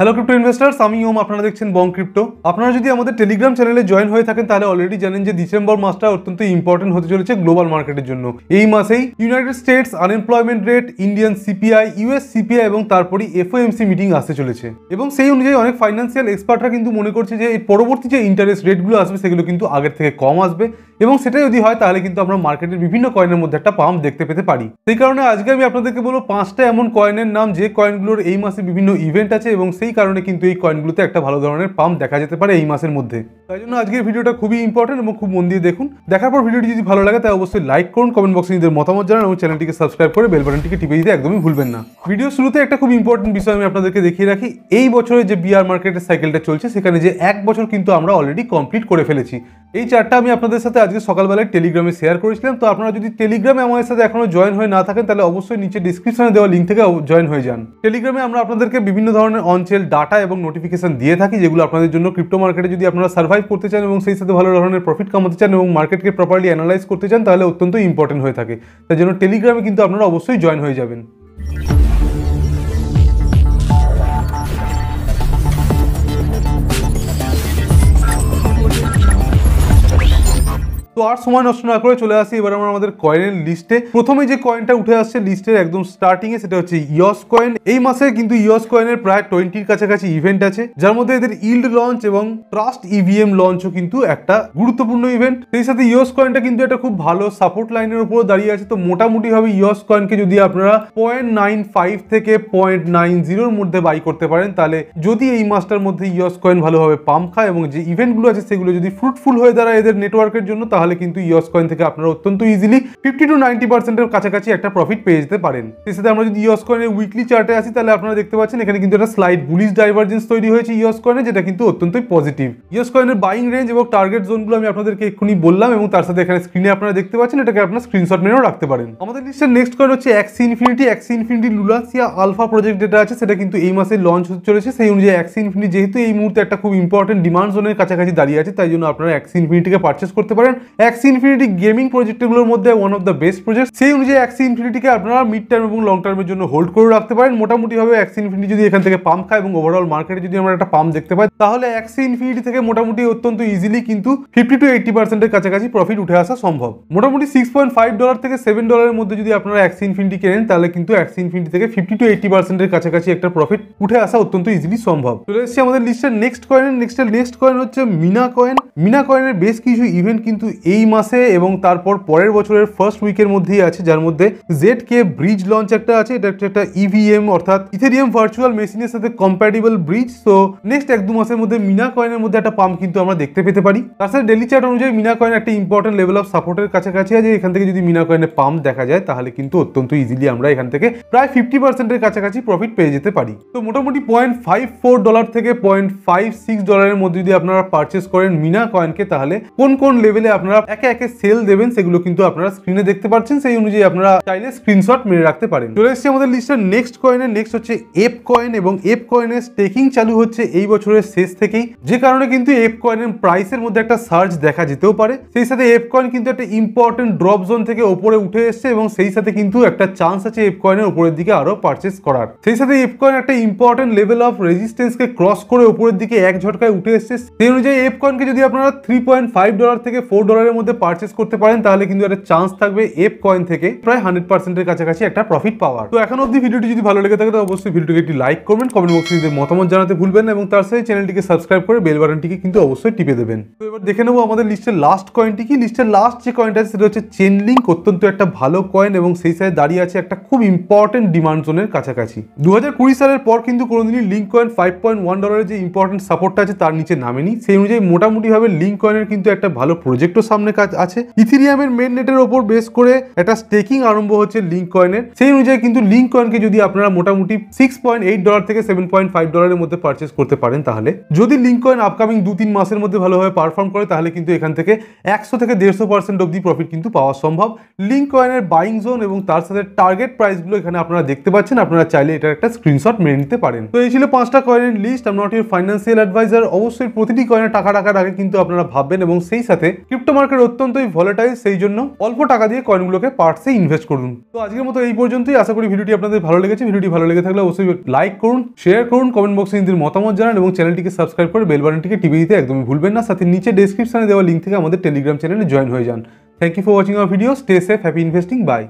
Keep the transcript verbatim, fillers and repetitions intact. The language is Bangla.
हेलो क्रिप्टो इन्वेस्टर्स आमी ओम आपनारा देखছেন बং क्रिप्टो। আপনারা যদি আমাদের টেলিগ্রাম চ্যানেলে জয়েন হয়ে থাকেন তাহলে অলরেডি জানেন যে ডিসেম্বর মাসটা অত্যন্ত ইম্পর্টেন্ট হতে চলেছে গ্লোবাল মার্কেটের জন্য। এই মাসেই United States unemployment rate, Indian CPI, US CPI এবং তারপরই এফওএমসি মিটিং আসতে চলেছে এবং সেই অনুযায়ী অনেক ফাইন্যান্সিয়াল এক্সপার্টরা কিন্তু মনে করছে যে এর পরবর্তী যে ইন্টারেস্ট রেটগুলো আসবে সেগুলো কিন্তু আগের থেকে কম আসবে এবং সেটা যদি হয় তাহলে কিন্তু আমরা মার্কেটের বিভিন্ন কয়েনের মধ্যে একটা পাম্প দেখতে পেতে পারি। সেই কারণে আজকে আমি আপনাদেরকে বলবো পাঁচটা এমন কয়েনের নাম যে কয়েনগুলোর এই মাসে বিভিন্ন ইভেন্ট আছে এবং সেই কারণে কিন্তু এই কয়েনগুলোতে একটা ভালো ধরনের পাম্প দেখা যেতে পারে এই মাসের মধ্যে। তাই জন্য আজকের ভিডিওটা খুবই ইম্পর্টেন্ট এবং খুব মন দিয়ে দেখুন। দেখার পর ভিডিওটি যদি ভালো লাগে তাহলে অবশ্যই লাইক করুন, কমেন্ট বক্সে নিজেদের মতামত জানান এবং চ্যানেলটিকে সাবস্ক্রাইব করে বেল বাটনটিকে টিপে দিতে একদমই ভুলবেন না। ভিডিও শুরুতে একটা খুব ইম্পর্টেন্ট বিষয় আমি আপনাদেরকে দেখিয়ে রাখি। এই বছরের যে বিআর মার্কেটের সাইকেলটা চলছে সেখানে যে এক বছর কিন্তু আমরা অলরেডি কমপ্লিট করে ফেলেছি। এই চার্টটা আমি আপনাদের সাথে আজকে সকালবেলায় টেলিগ্রামে শেয়ার করেছিলাম, তো আপনারা যদি টেলিগ্রামে আমাদের সাথে এখনো জয়েন হয়ে না থাকেন তাহলে অবশ্যই নিচে ডিসক্রিপশনে দেওয়া লিঙ্ক থেকে জয়েন হয়ে যান। টেলিগ্রামে আমরা আপনাদেরকে বিভিন্ন ধরনের অনচেল ডাটা এবং নোটিফিকেশন দিয়ে থাকি যেগুলো আপনাদের জন্য ক্রিপ্টো মার্কেটে যদি আপনারা সার্ভাইভ করতে চান এবং সেই সাথে ভালো ধরনের প্রফিট কামাতে চান এবং মার্কেটকে প্রপারলি অ্যানালাইজ করতে চান তাহলে অত্যন্ত ইম্পর্টেন্ট হয়ে থাকে। তার জন্য টেলিগ্রামে কিন্তু আপনারা অবশ্যই জয়েন হয়ে যাবেন। তো আর সময় নষ্ট না করে চলে আসি এবার আমরা আমাদের কয়েনের লিস্টে। প্রথমে যে কয়েনটা উঠে আসছে লিস্টের একদম স্টার্টিংয়ে সেটা হচ্ছে ইয়স কয়েন। এই মাসে কিন্তু ইয়স কয়েনের প্রায় টোয়েন্টির কাছাকাছি ইভেন্ট আছে যার মধ্যে এদের ইল্ড লঞ্চ এবং ট্রাস্ট ইভিএম লঞ্চও কিন্তু একটা গুরুত্বপূর্ণ ইভেন্ট। সেই সাথে ইয়স কয়েনটা কিন্তু একটা খুব ভালো সাপোর্ট লাইনের উপর দাঁড়িয়ে আছে, তো মোটামুটিভাবে ইয়স কয়েনকে যদি আপনারা পয়েন্ট নাইন ফাইভ থেকে পয়েন্ট নাইন জিরোর মধ্যে বাই করতে পারেন তাহলে যদি এই মাসটার মধ্যে ইয়স কয়েন ভালোভাবে পাম্প খায় এবং যে ইভেন্টগুলো আছে সেগুলো যদি ফ্রুটফুল হয়ে দাঁড়ায় এদের নেটওয়ার্কের জন্য তাহলে কিন্তু ইয়স কয়েন থেকে আপনারা অত্যন্ত ইজিলি ফিফটি টু নাইনটি পার্সেন্টের কাছাকাছি একটা প্রফিট পেয়ে যেতে পারেন। সেই সাথে আমরা যদি ইয়স কয়েনের উইকলি চার্টে আসি তাহলে আপনারা দেখতে পাচ্ছেন এখানে কিন্তু একটা স্লাইড বুলিশ ডাইভার্জেন্স তৈরি হয়েছে ইয়স কয়েনে, যেটা কিন্তু অত্যন্তই পজিটিভ। ইয়স কয়েনের বাইং রেঞ্জ এবং টার্গেট জোনগুলো আমি আপনাদেরকে এক্ষুনি বললাম এবং তার সাথে এখানে স্ক্রিনে আপনারা দেখতে পাচ্ছেন, এটাকে আপনারা স্ক্রিনশট মেনেও রাখতে পারেন। আমাদের লিস্টের নেক্সট কয়েন হচ্ছে Axie Infinity. Axie Infinity লুলাসিয়া alpha project যেটা আছে সেটা কিন্তু এই মাসে লঞ্চ হতে চলেছে। সেই অনুযায়ী অ্যাক্সি ইনফিনিটি যেহেতু এই মুহূর্তে একটা খুব ইম্পর্টেন্ট ডিমান্ড জোনের কাছাকাছি দাঁড়িয়ে আছে তাই জন্য আপনারা অ্যাক্সি ইনফিনিটিকে পারচেস করতে পারেন। অ্যাক্সি ইনফিনিটি গেমিং প্রজেক্টগুলোর মধ্যে one of the best project. সেই অনুযায়ী অ্যাক্সি ইনফিনিটিকে আপনারা মিড টার্ম এবং লং টার্মের জন্য হোল্ড করে রাখতে পারেন। মোটামুটিভাবে অ্যাক্সি ইনফিনিটি যদি এখান থেকে পাম্প খায় এবং ওভারঅল মার্কেটে যদি আমরা একটা পাম্প দেখতে পাই তাহলে অ্যাক্সি ইনফিনিটি থেকে মোটামুটি অত্যন্ত ইজিলি কিন্তু ফিফটি টু এইটটি পার্সেন্টের কাছাকাছি প্রফিট উঠে আসা সম্ভব। মোটামুটি সিক্স পয়েন্ট ফাইভ ডলার থেকে সেভেন ডলারের মধ্যে যদি আপনারা অ্যাক্সি ইনফিনিটি কেনেন তাহলে কিন্তু অ্যাক্সি ইনফিনিটি থেকে ফিফটি টু এইটটি পার্সেন্টের কাছাকাছি একটা প্রফিট উঠে আসা অত্যন্ত ইজিলি সম্ভব। চলে এসেছি আমাদের লিস্টের নেক্সট কয়েনের। নেক্সটের নেক্সট কয়েন হচ্ছে মিনা কয়েন। মিনা কয়েনের বেশ কিছু ইভেন্ট কিন্তু এই মাসে এবং তারপর পরের বছরের ফার্স্ট উইকের মধ্যেই আছে, যার মধ্যে জেড কে ব্রিজ লঞ্চ একটা আছে। এটা একটা ইভিএম অর্থাৎ ইথেরিয়াম ভার্চুয়াল মেশিনের সাথে কম্প্যাটিবল ব্রিজ। তো নেক্সট এক দু মাসের মধ্যে মিনা কয়েনের মধ্যে একটা পাম্প কিন্তু আমরা দেখতে পেতে পারি। তাছাড়া ডেলি চার্ট অনুযায়ী মিনা কয়েন একটা ইম্পর্টেন্ট লেভেল অফ সাপোর্টের কাছাকাছি আছে, এখান থেকে যদি মিনা কয়েনের পাম্প দেখা যায় তাহলে কিন্তু অত্যন্ত ইজিলি আমরা এখান থেকে প্রায় ফিফটি পার্সেন্টের কাছাকাছি প্রফিট পেয়ে যেতে পারি। তো মোটামুটি পয়েন্ট ফাইভ ফোর ডলার থেকে পয়েন্ট ফাইভ সিক্স ডলারের মধ্যে যদি আপনারা পারচেস করেন মিনা কয়েনকে তাহলে কোন কোন লেভেলে আপনারা একে একে সেল দেবেন সেগুলো কিন্তু আপনারা স্ক্রিনে দেখতে পাচ্ছেন। সেই অনুযায়ী আপনারা চাইলে স্ক্রিনশট মেরে রাখতে পারেন। চলে এসেছি আমাদের লিস্টের নেক্সট কয়েনের। নেক্সট হচ্ছে এফ কয়েন এবং এফ কয়েনের স্টেকিং চালু হচ্ছে এই বছরের শেষ থেকেই, যে কারণে কিন্তু এফ কয়েনের প্রাইসের মধ্যে একটা সার্জ দেখা যেতেও পারে। সেই সাথে এফ কয়েন কিন্তু একটা ইম্পর্টেন্ট ড্রপ জোন থেকে ওপরে উঠে এসছে এবং সেই সাথে কিন্তু একটা চান্স আছে এফ কয়েনের উপরের দিকে আরো পারচেস করার। সেই সাথে এফ কয়েন একটা ইম্পর্টেন্ট লেভেল অফ রেজিস্ট্যান্সকে ক্রস করে উপরের দিকে এক ঝটকায় উঠে এসছে। সেই অনুযায়ী এফ কয়েনকে যদি আপনারা থ্রি পয়েন্ট ফাইভ ডলার থেকে ফোর ডলারের মধ্যে পারচেস করতে পারেন তাহলে কিন্তু একটা চান্স থাকবে এফ কয়েন থেকে প্রায় হান্ড্রেড পার্সেন্টের কাছাকাছি একটা প্রফিট পাওয়ার। তো এখন অবধি ভিডিওটি যদি ভালো লেগে থাকে তো অবশ্যই ভিডিওটিকে একটি লাইক করবেন, কমেন্ট বক্সে নিজের মতামত জানাতে ভুলবেন না এবং তার সাথে চ্যানেলটিকে সাবস্ক্রাইব করে বেল বাটনটিকে কিন্তু অবশ্যই টিপে দেবেন। তো এবার দেখে নেবো আমাদের লিস্টের লাস্ট কয়েনটি কি। লিস্টের লাস্ট যে কয়েনটা আছে সেটা হচ্ছে চেনলিঙ্ক, অত্যন্ত একটা ভালো কয়েন এবং সেই সাথে দাঁড়িয়ে আছে একটা খুব ইম্পর্টেন্ট ডিমান্ড জোনের কাছাকাছি। দু হাজার কুড়ি সালের পর কিন্তু কোনোদিনই link coin five point one ডলারের যে ইম্পর্টেন্ট সাপোর্টটা আছে তার নিচে নামেনি। সেই অনুযায়ী মোটামুটিভাবে লিঙ্ক কয়েনের কিন্তু একটা ভালো প্রজেক্টও সামনে কাজ আছে। ইথেরিয়ামের মেন নেটের ওপর বেস করে একটা স্টেকিং আরম্ভ হচ্ছে লিঙ্ক কয়েনের। সেই অনুযায়ী কিন্তু লিঙ্ক কয়েনকে যদি আপনারা মোটামুটি সিক্স পয়েন্ট এইট ডলার থেকে সেভেন পয়েন্ট ফাইভ ডলারের মধ্যে পারচেস করতে পারেন তাহলে যদি লিঙ্ক কয়েন আপকামিং দু তিন মাসের মধ্যে ভালোভাবে পারফর্ম করে তাহলে কিন্তু এখান থেকে একশো থেকে দেড়শো পার্সেন্ট অব্দি প্রফিট কিন্তু পাওয়া সম্ভব। লিঙ্ক কয়েনের বাইং জোন এবং তার সাথে টার্গেট প্রাইসগুলো এখানে আপনারা দেখতে পাচ্ছেন, আপনারা চাইলে এটার একটা স্ক্রিনশট মেনে নিতে পারেন। তো এই ছিল পাঁচটা কয়েনের লিস্ট। আমি নট ইউর ফাইন্যান্সিয়াল অ্যাডভাইজার। অবশ্যই প্রতিটি কয়েনের টাকা রাখার আগে কিন্তু আপনারা ভাববেন এবং সেই সাথে ক্রিপ্টো মার্কেট অত্যন্তই ভোলাটাইল, সেই জন্য অল্প টাকা দিয়ে কয়েনগুলোকে পার্টসে ইনভেস্ট করুন। তো আজকের মতো এই পর্যন্তই। আশা করি ভিডিওটি আপনাদের ভালো লেগেছে। ভিডিওটি ভালো লেগে থাকলে অবশ্যই লাইক করুন, শেয়ার করুন, কমেন্ট বক্সে নিজেদের মতামত জানান এবং চ্যানেলটিকে সাবস্ক্রাইব করে বেল বাটনটিকে টিপে দিতে একদমই ভুলবেন না। সাথে নিচে ডেসক্রিপশনে দেওয়া লিঙ্ক থেকে আমাদের টেলিগ্রাম চ্যানেলে জয়েন হয়ে যান। Thank you for watching our video. Stay safe, happy investing, by.